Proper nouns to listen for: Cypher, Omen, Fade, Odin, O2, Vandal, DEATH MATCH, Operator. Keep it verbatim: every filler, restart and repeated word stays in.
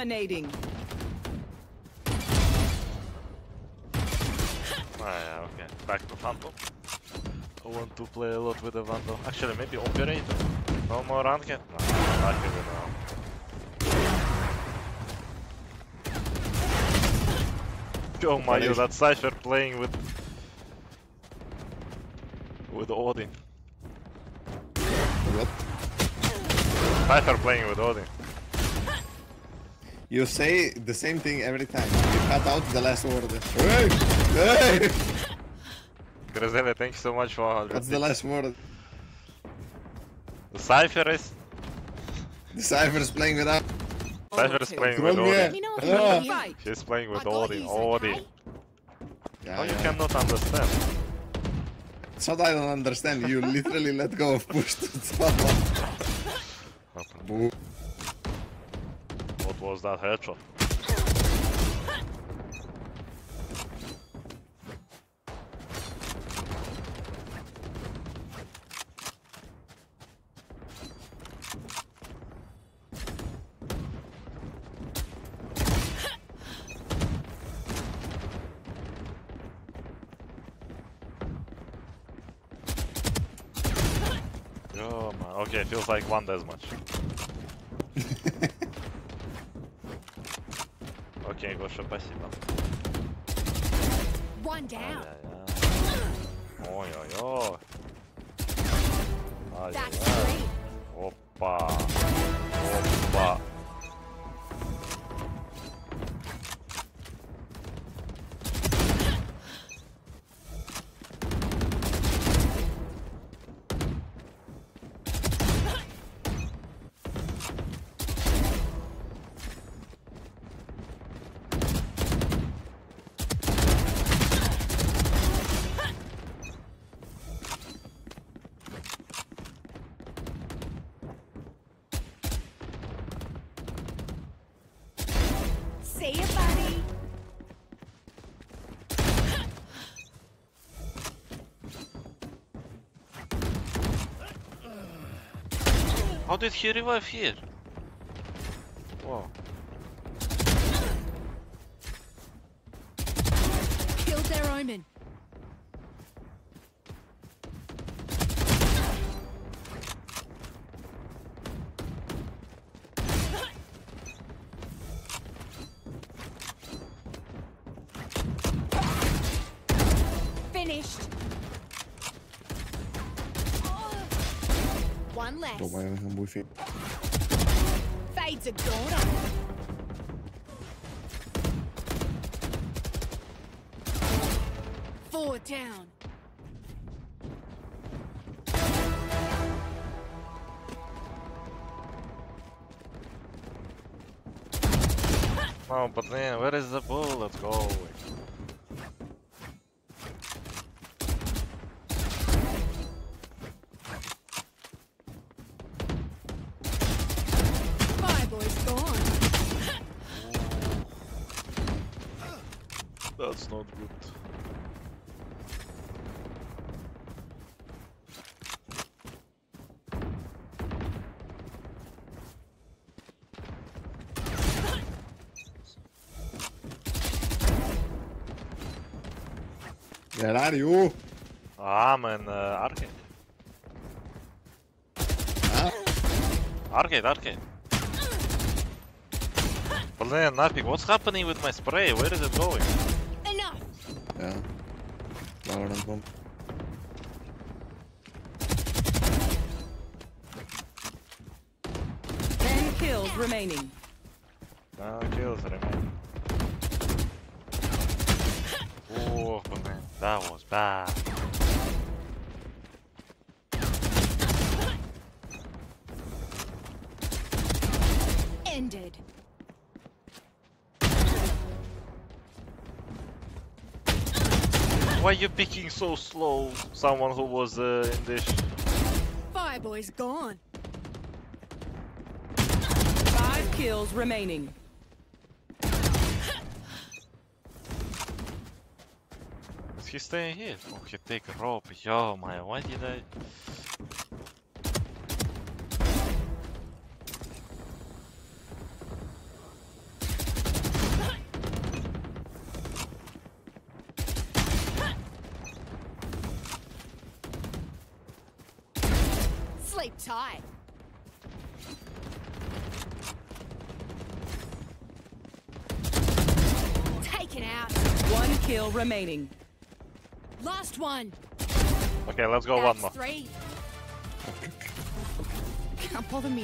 Dominating. Ah, yeah, okay. Back to Vandal. I want to play a lot with the Vandal. Actually, maybe Operator. No more ranked? No, I like it now. Oh my god, that Cypher playing with with Odin. What? Cypher playing with Odin. You say the same thing every time. You cut out the last word. Hey! Hey! Grazelle, thank you so much for one hundred. What's the last word? The Cypher is... The Cypher is playing with us. Cypher is playing with Odin. Yeah. She's playing with Odin. Odin. Yeah, How yeah. you cannot understand? It's what I don't understand. You literally let go of push to stop. What was that headshot? Oh man, okay, feels like one deathmatch. Okay, Gosha, спасибо. One down. Ой, ой, ой. Опа. Опа. See you, buddy. How did he revive here? Wow. Killed their Omen. Finished. One less. Fades a daughter. Four down. Oh, but man, where is the bullet going? That's not good. Where are you? I'm in uh, arcade. Huh? Arcade, arcade. Блин, нафиг, what's happening with my spray? Where is it going? Yeah. Bomb. Ten kills remaining. No kills remaining. Oh man, that was bad. Ended. Why are you picking so slow? Someone who was uh, in this. Fireboy's gone. Five kills remaining. Is he staying here? Oh, he take a rope. Yo, man, why did I? play tie. Taken out. One kill remaining. Last one. Okay, let's go. That's one more. Three. Can't bother me